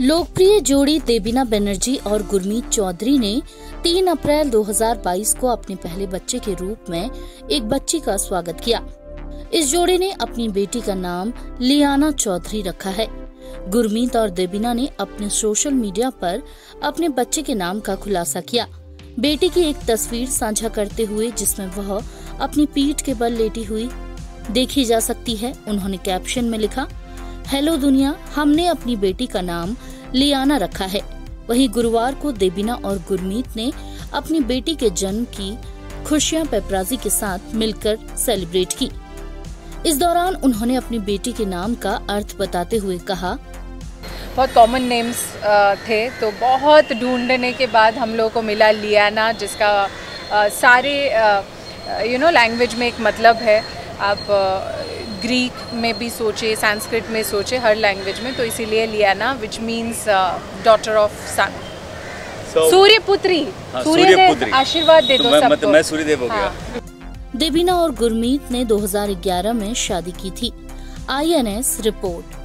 लोकप्रिय जोड़ी देबिना बनर्जी और गुरमीत चौधरी ने 3 अप्रैल 2022 को अपने पहले बच्चे के रूप में एक बच्ची का स्वागत किया। इस जोड़ी ने अपनी बेटी का नाम लियाना चौधरी रखा है। गुरमीत और देबिना ने अपने सोशल मीडिया पर अपने बच्चे के नाम का खुलासा किया। बेटी की एक तस्वीर साझा करते हुए जिसमें वह अपनी पीठ के बल लेटी हुई देखी जा सकती है, उन्होंने कैप्शन में लिखा, हेलो दुनिया, हमने अपनी बेटी का नाम लियाना रखा है। वहीं गुरुवार को देबिना और गुरमीत ने अपनी बेटी के जन्म की खुशियां पेपराजी के साथ मिलकर सेलिब्रेट की। इस दौरान उन्होंने अपनी बेटी के नाम का अर्थ बताते हुए कहा, बहुत कॉमन नेम्स थे तो बहुत ढूंढने के बाद हम लोगों को मिला लियाना, जिसका सारे लैंग्वेज में एक मतलब है। आप ग्रीक में भी सोचे, संस्कृत में सोचे, हर लैंग्वेज में, तो इसीलिए Liana which means daughter of sun, सूर्यपुत्री। सूर्यदेव आशीर्वाद दे दो सबको। मतलब मैं सूर्यदेव हो गया। देबिना और गुरमीत ने 2011 में शादी की थी। IANS report.